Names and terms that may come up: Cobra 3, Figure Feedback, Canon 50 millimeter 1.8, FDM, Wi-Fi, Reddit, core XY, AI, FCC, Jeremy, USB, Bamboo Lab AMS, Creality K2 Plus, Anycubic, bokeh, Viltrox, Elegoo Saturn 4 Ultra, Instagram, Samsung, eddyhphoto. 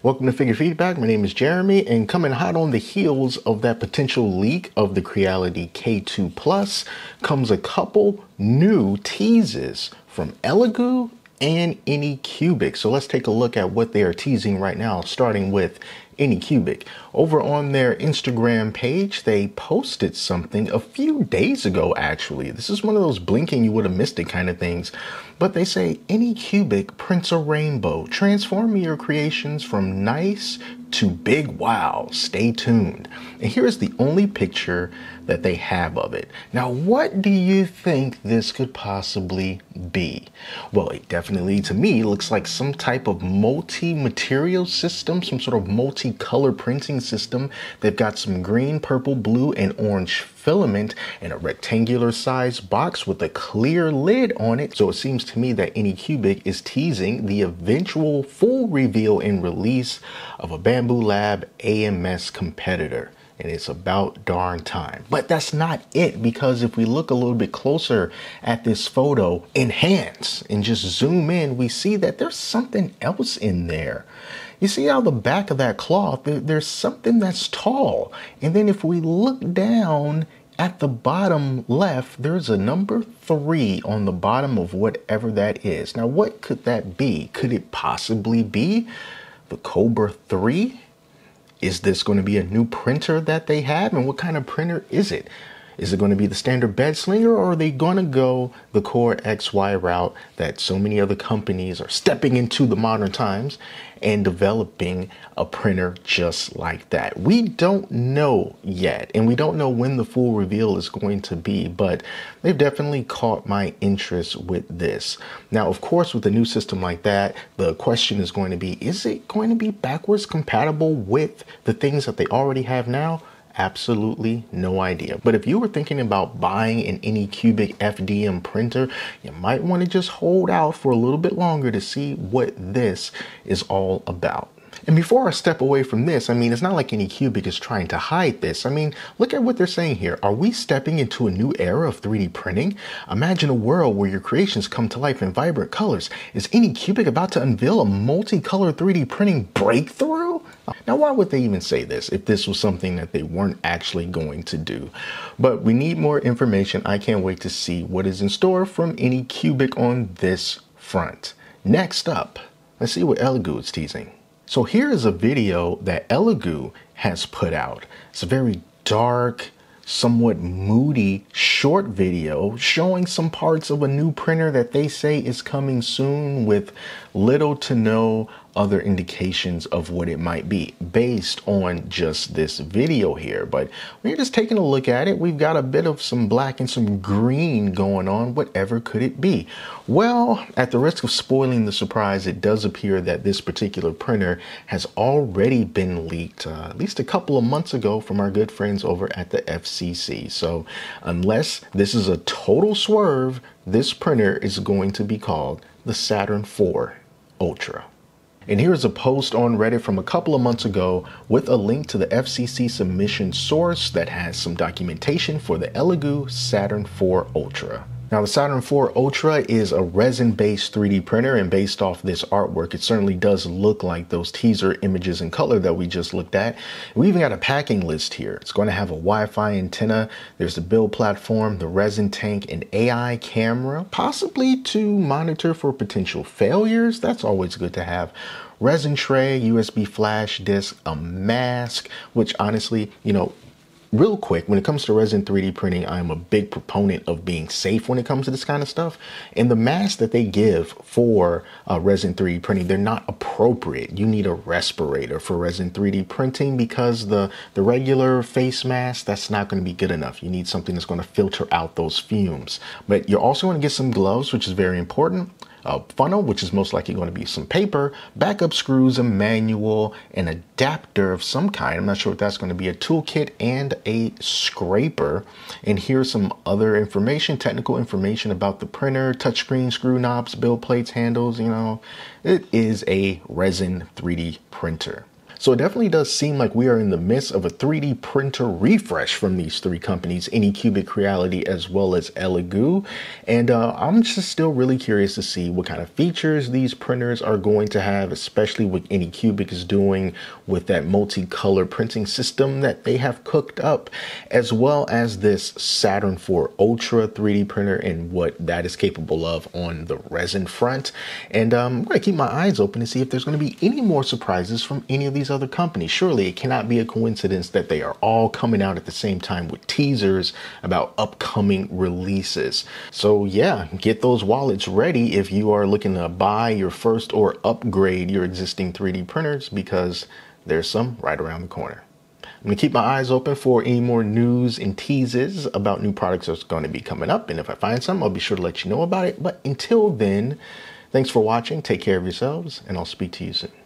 Welcome to Figure Feedback. My name is Jeremy, and coming hot on the heels of that potential leak of the Creality K2 Plus comes a couple new teases from Elegoo and Anycubic. So let's take a look at what they are teasing right now, starting with Anycubic. Over on their Instagram page, they posted something a few days ago, actually. This is one of those blinking you would have missed it kind of things. But they say, Anycubic prints a rainbow. Transform your creations from nice to big wow. Stay tuned. And here's the only picture that they have of it. Now, what do you think this could possibly be? Well, it definitely, to me, looks like some type of multi-material system, some sort of multi-color printing system. They've got some green, purple, blue, and orange filament in a rectangular sized box with a clear lid on it. So it seems to me that Anycubic is teasing the eventual full reveal and release of a Bamboo Lab AMS competitor. And it's about darn time. But that's not it, because if we look a little bit closer at this photo, enhance, and just zoom in, we see that there's something else in there. You see how the back of that cloth, there's something that's tall. And then if we look down at the bottom left, there's a number 3 on the bottom of whatever that is. Now, what could that be? Could it possibly be the Cobra 3? Is this going to be a new printer that they have? And what kind of printer is it? Is it going to be the standard bed slinger, or are they going to go the core XY route that so many other companies are stepping into the modern times and developing a printer just like that? We don't know yet, and we don't know when the full reveal is going to be, but they've definitely caught my interest with this. Now, of course, with a new system like that, the question is going to be, is it going to be backwards compatible with the things that they already have now? Absolutely no idea. But if you were thinking about buying an Anycubic FDM printer, you might want to just hold out for a little bit longer to see what this is all about. And before I step away from this, I mean, it's not like Anycubic is trying to hide this. I mean, look at what they're saying here. Are we stepping into a new era of 3D printing? Imagine a world where your creations come to life in vibrant colors. Is Anycubic about to unveil a multicolor 3D printing breakthrough? Now, why would they even say this if this was something that they weren't actually going to do? But we need more information. I can't wait to see what is in store from Anycubic on this front. Next up, let's see what Elegoo is teasing. So here is a video that Elegoo has put out. It's a very dark, somewhat moody, short video showing some parts of a new printer that they say is coming soon with little to no other indications of what it might be based on just this video here. But when you're just taking a look at it, we've got a bit of some black and some green going on. Whatever could it be? Well, at the risk of spoiling the surprise, it does appear that this particular printer has already been leaked at least a couple of months ago from our good friends over at the FCC. So unless this is a total swerve, this printer is going to be called the Saturn 4 Ultra. And here's a post on Reddit from a couple of months ago with a link to the FCC submission source that has some documentation for the Elegoo Saturn 4 Ultra. Now, the Saturn 4 Ultra is a resin-based 3D printer, and based off this artwork, it certainly does look like those teaser images in color that we just looked at. We even got a packing list here. It's going to have a Wi-Fi antenna, there's the build platform, the resin tank, an AI camera, possibly to monitor for potential failures. That's always good to have. Resin tray, USB flash disk, a mask, which honestly, you know, real quick, when it comes to resin 3D printing, I'm a big proponent of being safe when it comes to this kind of stuff. And the masks that they give for resin 3D printing, they're not appropriate. You need a respirator for resin 3D printing, because the regular face mask, that's not going to be good enough. You need something that's going to filter out those fumes. But you're also going to get some gloves, which is very important. A funnel, which is most likely going to be some paper, backup screws, a manual, an adapter of some kind. I'm not sure if that's going to be a toolkit, and a scraper. And here's some other information, technical information about the printer, touchscreen, screw knobs, build plates, handles. You know, it is a resin 3D printer. So it definitely does seem like we are in the midst of a 3D printer refresh from these three companies, Anycubic, Creality, as well as Elegoo. And I'm just still really curious to see what kind of features these printers are going to have, especially what Anycubic is doing with that multi-color printing system that they have cooked up, as well as this Saturn 4 Ultra 3D printer and what that is capable of on the resin front. And I'm going to keep my eyes open to see if there's going to be any more surprises from any of these other companies. Surely it cannot be a coincidence that they are all coming out at the same time with teasers about upcoming releases. So yeah, get those wallets ready if you are looking to buy your first or upgrade your existing 3D printers, because there's some right around the corner. I'm going to keep my eyes open for any more news and teases about new products that's going to be coming up. And if I find some, I'll be sure to let you know about it. But until then, thanks for watching. Take care of yourselves, and I'll speak to you soon.